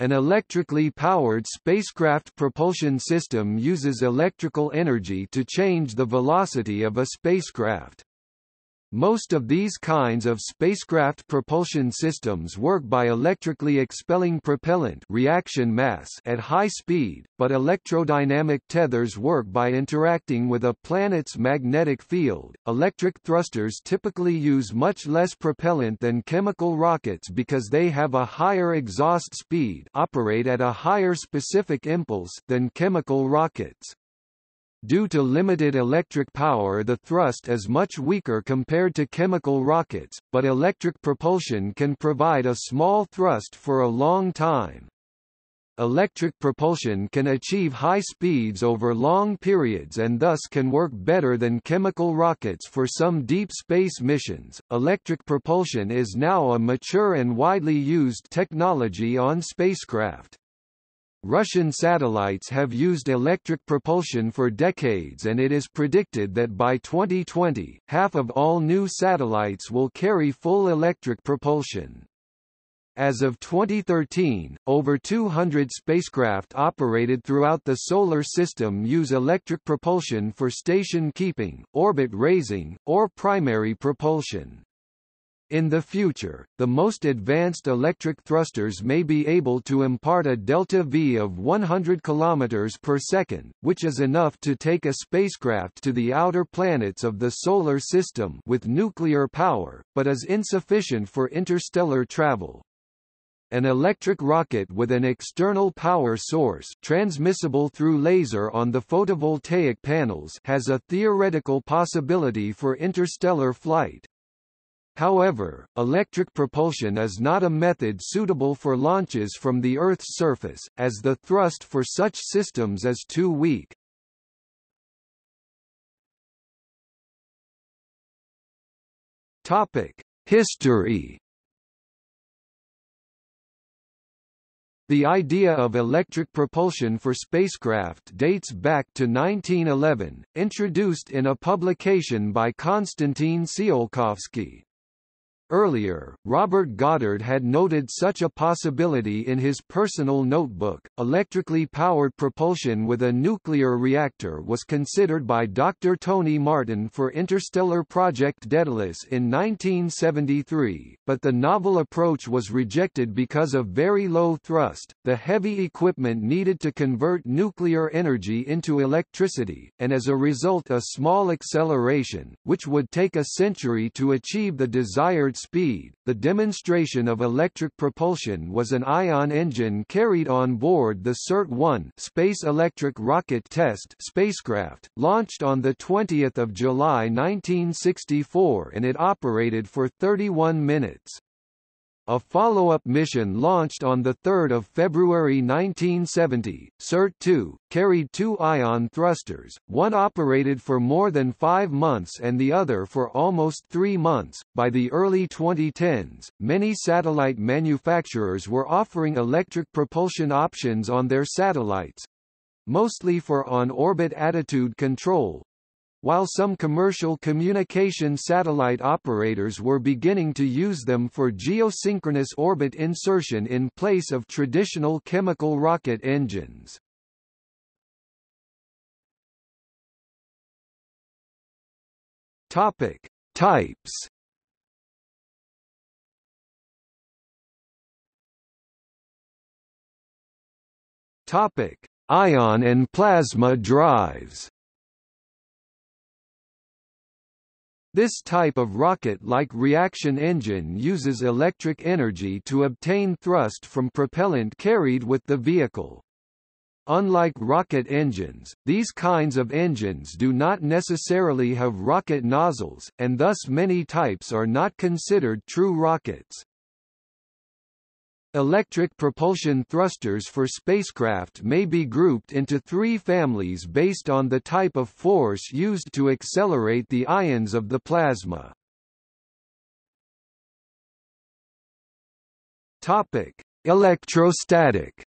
An electrically powered spacecraft propulsion system uses electrical energy to change the velocity of a spacecraft. Most of these kinds of spacecraft propulsion systems work by electrically expelling propellant reaction mass at high speed, but electrodynamic tethers work by interacting with a planet's magnetic field. Electric thrusters typically use much less propellant than chemical rockets because they have a higher exhaust speed, operate at a higher specific impulse than chemical rockets. Due to limited electric power, the thrust is much weaker compared to chemical rockets, but electric propulsion can provide a small thrust for a long time. Electric propulsion can achieve high speeds over long periods and thus can work better than chemical rockets for some deep space missions. Electric propulsion is now a mature and widely used technology on spacecraft. Russian satellites have used electric propulsion for decades, and it is predicted that by 2020, half of all new satellites will carry full electric propulsion. As of 2013, over 200 spacecraft operated throughout the Solar System use electric propulsion for station keeping, orbit raising, or primary propulsion. In the future, the most advanced electric thrusters may be able to impart a delta V of 100 km per second, which is enough to take a spacecraft to the outer planets of the Solar System with nuclear power, but is insufficient for interstellar travel. An electric rocket with an external power source transmissible through laser on the photovoltaic panels has a theoretical possibility for interstellar flight. However, electric propulsion is not a method suitable for launches from the Earth's surface, as the thrust for such systems is too weak. History. The idea of electric propulsion for spacecraft dates back to 1911, introduced in a publication by Konstantin Tsiolkovsky. Earlier, Robert Goddard had noted such a possibility in his personal notebook. Electrically powered propulsion with a nuclear reactor was considered by Dr. Tony Martin for Interstellar Project Daedalus in 1973, but the novel approach was rejected because of very low thrust, the heavy equipment needed to convert nuclear energy into electricity, and as a result a small acceleration, which would take a century to achieve the desired speed. The demonstration of electric propulsion was an ion engine carried on board the CERT-1 Space Electric Rocket Test spacecraft, launched on 20 July 1964, and it operated for 31 minutes. A follow-up mission launched on 3 February 1970, CERT 2, carried two ion thrusters, one operated for more than 5 months and the other for almost 3 months. By the early 2010s, many satellite manufacturers were offering electric propulsion options on their satellites, mostly for on-orbit attitude control, while some commercial communication satellite operators were beginning to use them for geosynchronous orbit insertion in place of traditional chemical rocket engines. Topic: Types. Topic: Ion and plasma drives. This type of rocket-like reaction engine uses electric energy to obtain thrust from propellant carried with the vehicle. Unlike rocket engines, these kinds of engines do not necessarily have rocket nozzles, and thus many types are not considered true rockets. Electric propulsion thrusters for spacecraft may be grouped into three families based on the type of force used to accelerate the ions of the plasma. Topic: Electrostatic.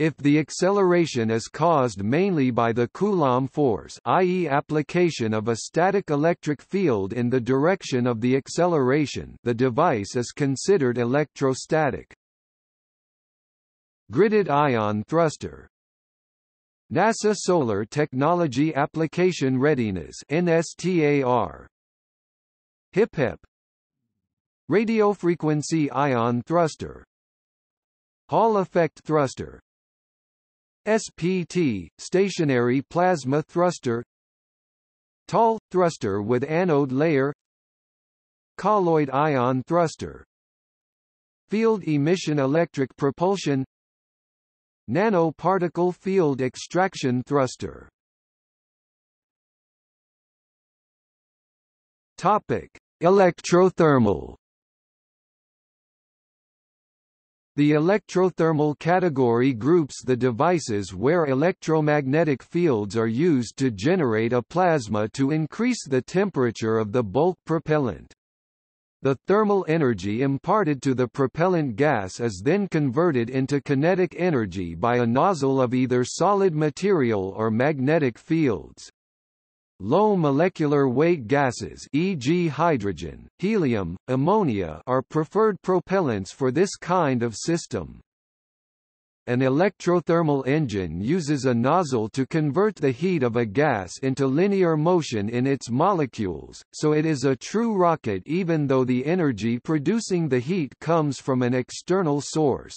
If the acceleration is caused mainly by the Coulomb force, i.e. application of a static electric field in the direction of the acceleration, the device is considered electrostatic. Gridded ion thruster. NASA Solar Technology Application Readiness (NSTAR). HIPEP. Radiofrequency ion thruster. Hall effect thruster. SPT, stationary plasma thruster. TAL, thruster with anode layer. Colloid ion thruster. Field emission electric propulsion. Nanoparticle field extraction thruster. Topic: Electrothermal. The electrothermal category groups the devices where electromagnetic fields are used to generate a plasma to increase the temperature of the bulk propellant. The thermal energy imparted to the propellant gas is then converted into kinetic energy by a nozzle of either solid material or magnetic fields. Low molecular weight gases, e.g. hydrogen, helium, ammonia, are preferred propellants for this kind of system. An electrothermal engine uses a nozzle to convert the heat of a gas into linear motion in its molecules, so it is a true rocket even though the energy producing the heat comes from an external source.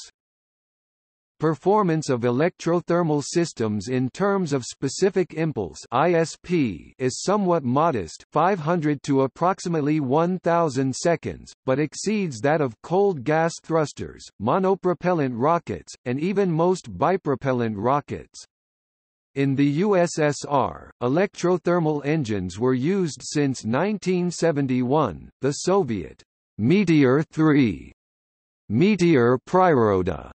Performance of electrothermal systems in terms of specific impulse (ISP) is somewhat modest, 500 to approximately 1,000 seconds, but exceeds that of cold gas thrusters, monopropellant rockets, and even most bipropellant rockets. In the USSR, electrothermal engines were used since 1971. The Soviet Meteor 3, Meteor Priroda,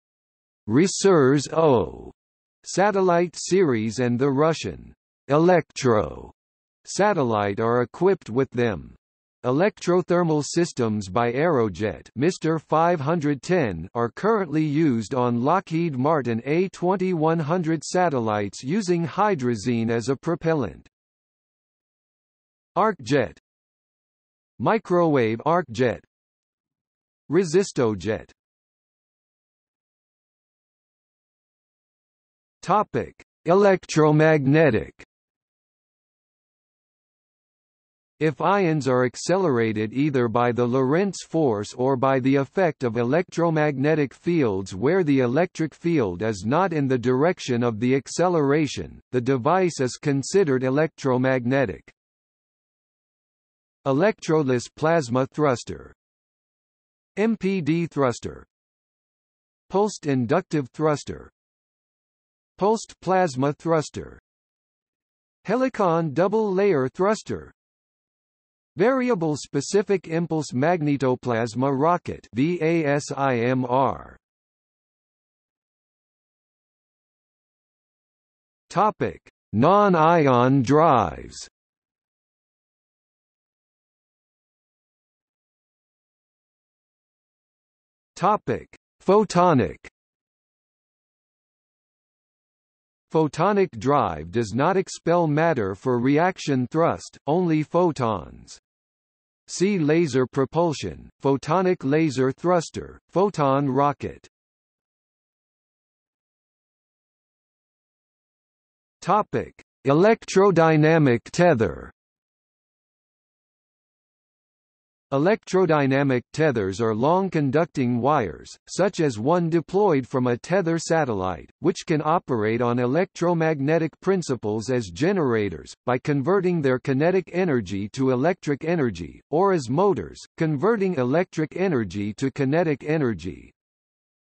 Resurs-O satellite series and the Russian Electro satellite are equipped with them. Electrothermal systems by Aerojet (MR-510) are currently used on Lockheed Martin A-2100 satellites using hydrazine as a propellant. ArcJet, microwave ArcJet, Resistojet. Topic: Electromagnetic. If ions are accelerated either by the Lorentz force or by the effect of electromagnetic fields where the electric field is not in the direction of the acceleration, the device is considered electromagnetic. Electroless plasma thruster, MPD thruster, pulsed inductive thruster, pulsed plasma thruster, helicon double-layer thruster, variable specific impulse magnetoplasma rocket (VASIMR). Topic: Non-ion drives. Topic: Photonic. Photonic drive does not expel matter for reaction thrust, only photons. See laser propulsion, photonic laser thruster, photon rocket. Topic: Electrodynamic tether. Electrodynamic tethers are long conducting wires, such as one deployed from a tether satellite, which can operate on electromagnetic principles as generators, by converting their kinetic energy to electric energy, or as motors, converting electric energy to kinetic energy.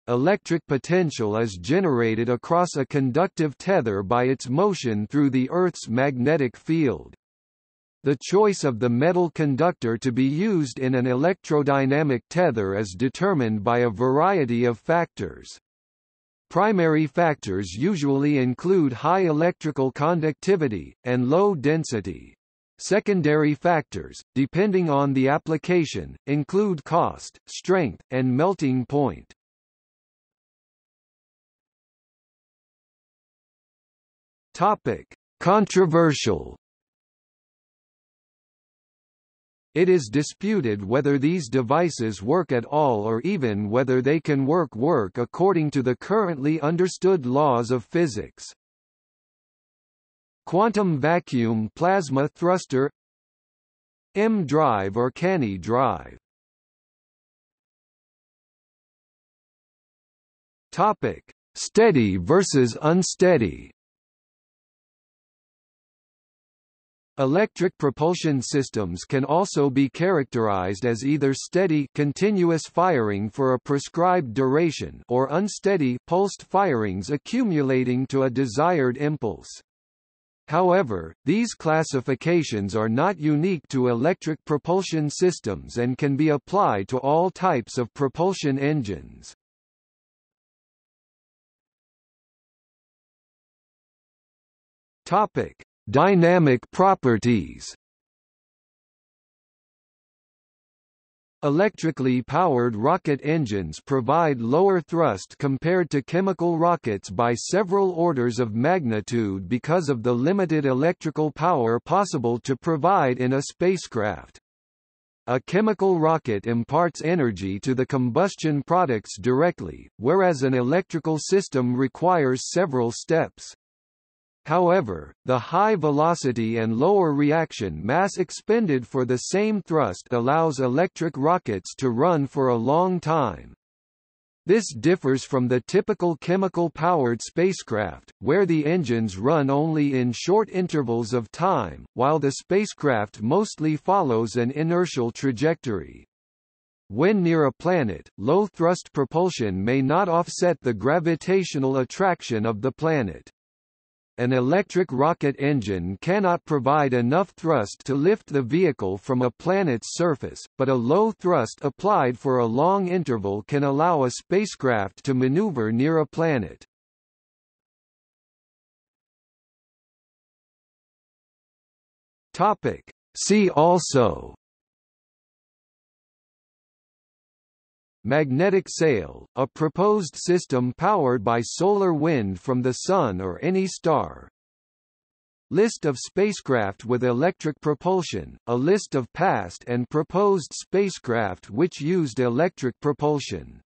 Electric potential is generated across a conductive tether by its motion through the Earth's magnetic field. The choice of the metal conductor to be used in an electrodynamic tether is determined by a variety of factors. Primary factors usually include high electrical conductivity, and low density. Secondary factors, depending on the application, include cost, strength, and melting point. Topic: Controversial. It is disputed whether these devices work at all or even whether they can work according to the currently understood laws of physics. Quantum vacuum plasma thruster, M-drive or Cannae drive. Topic: Steady versus unsteady. Electric propulsion systems can also be characterized as either steady continuous firing for a prescribed duration or unsteady pulsed firings accumulating to a desired impulse. However, these classifications are not unique to electric propulsion systems and can be applied to all types of propulsion engines. Topic: Dynamic properties. Electrically powered rocket engines provide lower thrust compared to chemical rockets by several orders of magnitude because of the limited electrical power possible to provide in a spacecraft. A chemical rocket imparts energy to the combustion products directly, whereas an electrical system requires several steps. However, the high velocity and lower reaction mass expended for the same thrust allows electric rockets to run for a long time. This differs from the typical chemical-powered spacecraft, where the engines run only in short intervals of time, while the spacecraft mostly follows an inertial trajectory. When near a planet, low-thrust propulsion may not offset the gravitational attraction of the planet. An electric rocket engine cannot provide enough thrust to lift the vehicle from a planet's surface, but a low thrust applied for a long interval can allow a spacecraft to maneuver near a planet. Topic: See also. Magnetic sail, a proposed system powered by solar wind from the Sun or any star. List of spacecraft with electric propulsion, a list of past and proposed spacecraft which used electric propulsion.